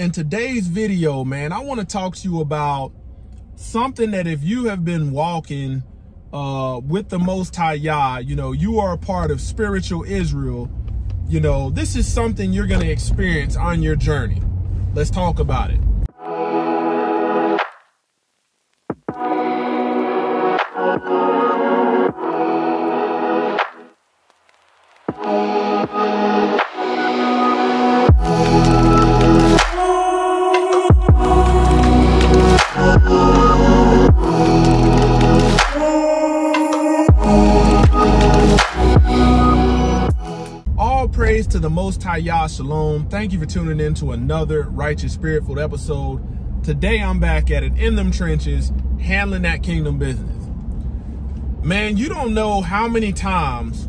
In today's video, man, I want to talk to you about something that if you have been walking with the Most High Yah, you know, you are a part of spiritual Israel. You know, this is something you're going to experience on your journey. Let's talk about it. To the Most High Yah Shalom. Thank you for tuning in to another Righteous Spiritful episode. Today I'm back at it in them trenches, handling that kingdom business. Man, you don't know how many times,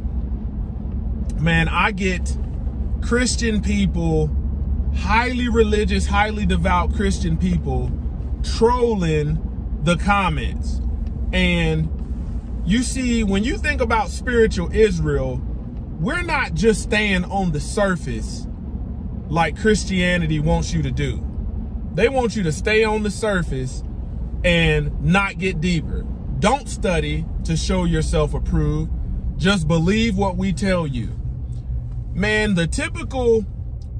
man, I get Christian people, highly religious, highly devout Christian people trolling the comments. And you see, when you think about spiritual Israel, we're not just staying on the surface like Christianity wants you to do. They want you to stay on the surface and not get deeper. Don't study to show yourself approved. Just believe what we tell you. Man, the typical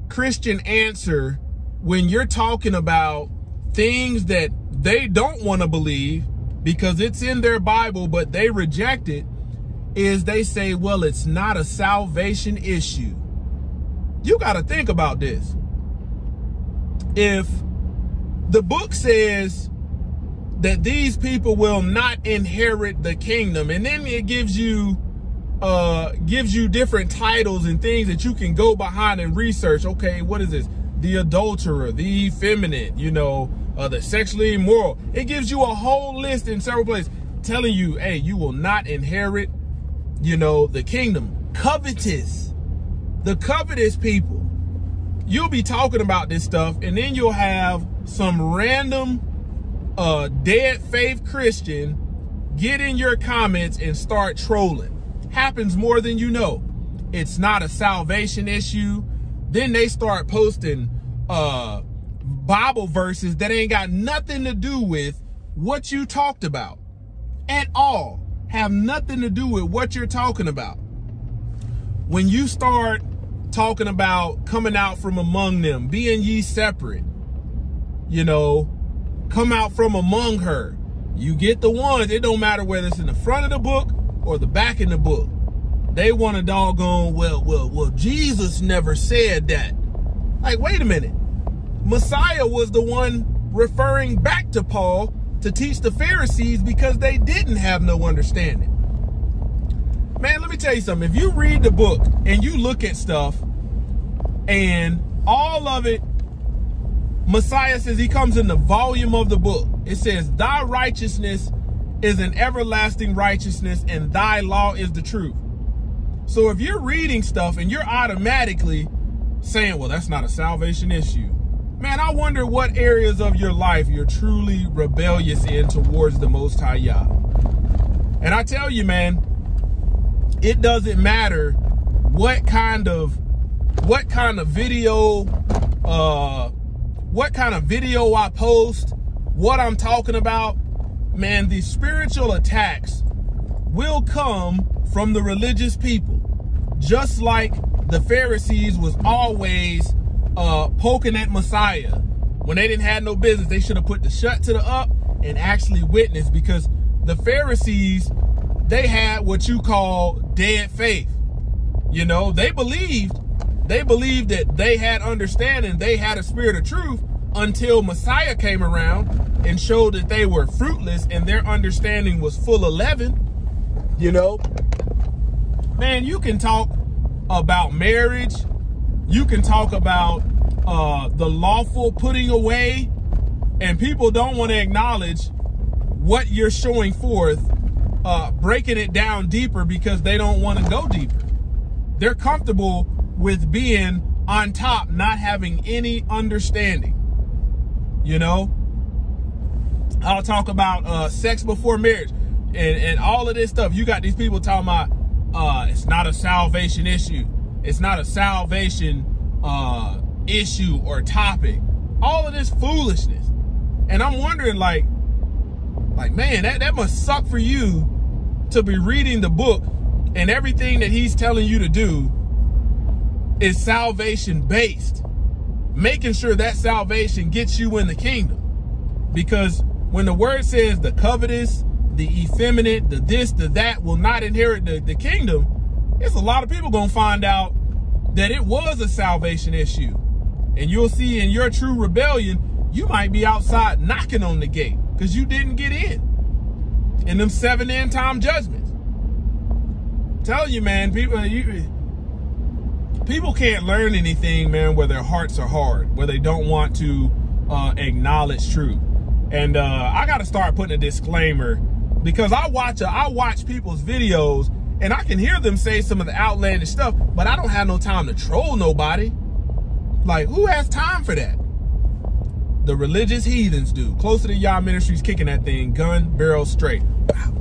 Christian answer when you're talking about things that they don't want to believe because it's in their Bible, but they reject it, is they say, well, it's not a salvation issue. You got to think about this. If the book says that these people will not inherit the kingdom, and then it gives you different titles and things that you can go behind and research. Okay, what is this? The adulterer, the effeminate, you know, the sexually immoral. It gives you a whole list in several places telling you, hey, you will not inherit, you know, the kingdom. Covetous, the covetous people. You'll be talking about this stuff, and then you'll have some random dead faith Christian get in your comments and start trolling. Happens more than you know. It's not a salvation issue. Then they start posting Bible verses that ain't got nothing to do with what you talked about at all. Have nothing to do with what you're talking about. When you start talking about coming out from among them, being ye separate, you know, come out from among her, you get the ones, it don't matter whether it's in the front of the book or the back in the book. They want to doggone, well, Jesus never said that. Like, wait a minute. Messiah was the one referring back to Paul to teach the Pharisees because they didn't have no understanding. Man, let me tell you something. If you read the book and you look at stuff and all of it, Messiah says he comes in the volume of the book. It says, thy righteousness is an everlasting righteousness and thy law is the truth. So if you're reading stuff and you're automatically saying, well, that's not a salvation issue, man, I wonder what areas of your life you're truly rebellious in towards the Most High Yah. And I tell you, man, it doesn't matter what kind of video I post, what I'm talking about, man, the spiritual attacks will come from the religious people. Just like the Pharisees was always poking at Messiah when they didn't have no business. They should have put the shut to the up and actually witnessed, because the Pharisees, they had what you call dead faith. You know, they believed that they had understanding, they had a spirit of truth, until Messiah came around and showed that they were fruitless and their understanding was full of leaven. You know, man, you can talk about marriage. You can talk about the lawful putting away, and people don't want to acknowledge what you're showing forth, breaking it down deeper, because they don't want to go deeper. They're comfortable with being on top, not having any understanding. You know, I'll talk about sex before marriage and all of this stuff. You got these people talking about it's not a salvation issue. It's not a salvation issue or topic. all of this foolishness. And I'm wondering, like, man, that must suck for you to be reading the book and everything that he's telling you to do is salvation based, making sure that salvation gets you in the kingdom. Because when the word says the covetous, the effeminate, the this, the that will not inherit the kingdom, it's a lot of people gonna find out that it was a salvation issue. And you'll see in your true rebellion, you might be outside knocking on the gate because you didn't get in them 7 end time judgments. I'm telling you, man, people can't learn anything, man, where their hearts are hard, where they don't want to acknowledge truth. And I gotta start putting a disclaimer, because I watch people's videos and I can hear them say some of the outlandish stuff, but I don't have no time to troll nobody. Like, who has time for that? The religious heathens do. Closer to Yah Ministries kicking that thing gun barrel straight. Wow.